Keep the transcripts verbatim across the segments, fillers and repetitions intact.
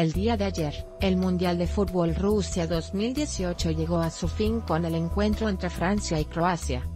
El día de ayer, el Mundial de Fútbol Rusia dos mil dieciocho llegó a su fin con el encuentro entre Francia y Croacia.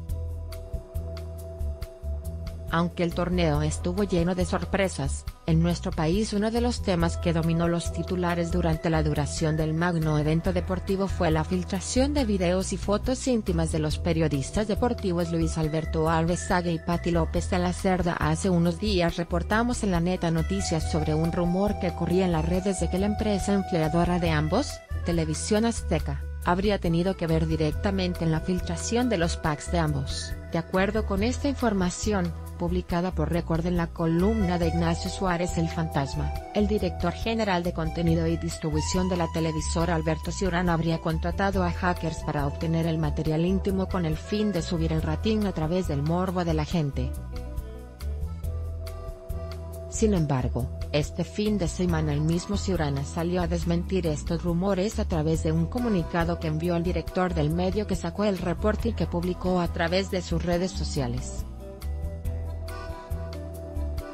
Aunque el torneo estuvo lleno de sorpresas, en nuestro país uno de los temas que dominó los titulares durante la duración del magno evento deportivo fue la filtración de videos y fotos íntimas de los periodistas deportivos Luis Alberto Zague y Patty López de la Cerda. Hace unos días reportamos en La Neta Noticias sobre un rumor que corría en las redes de que la empresa empleadora de ambos, Televisión Azteca, habría tenido que ver directamente en la filtración de los packs de ambos. De acuerdo con esta información, publicada por Récord en la columna de Ignacio Suárez El Fantasma, el director general de contenido y distribución de la televisora Alberto Ciurana habría contratado a hackers para obtener el material íntimo con el fin de subir el rating a través del morbo de la gente. Sin embargo, este fin de semana el mismo Ciurana salió a desmentir estos rumores a través de un comunicado que envió al director del medio, que sacó el reporte y que publicó a través de sus redes sociales.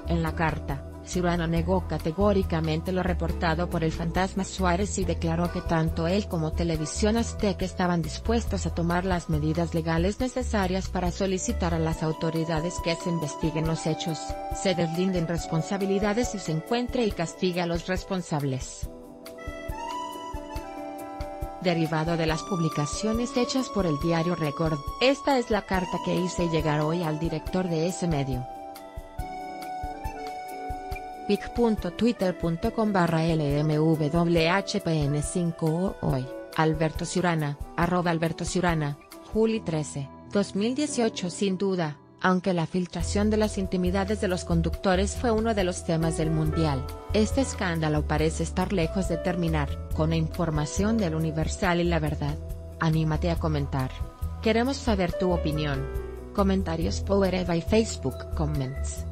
En la carta, Ciurana negó categóricamente lo reportado por el fantasma Suárez y declaró que tanto él como Televisión Azteca estaban dispuestos a tomar las medidas legales necesarias para solicitar a las autoridades que se investiguen los hechos, se deslinden responsabilidades y se encuentre y castigue a los responsables. Derivado de las publicaciones hechas por el diario Récord, esta es la carta que hice llegar hoy al director de ese medio. pic punto twitter punto com barra L M W H P N cinco O hoy, Alberto Ciurana, arroba Alberto Ciurana, julio trece, dos mil dieciocho. Sin duda, aunque la filtración de las intimidades de los conductores fue uno de los temas del Mundial, este escándalo parece estar lejos de terminar. Con información del Universal y La Verdad. Anímate a comentar. Queremos saber tu opinión. Comentarios powered by Facebook Comments.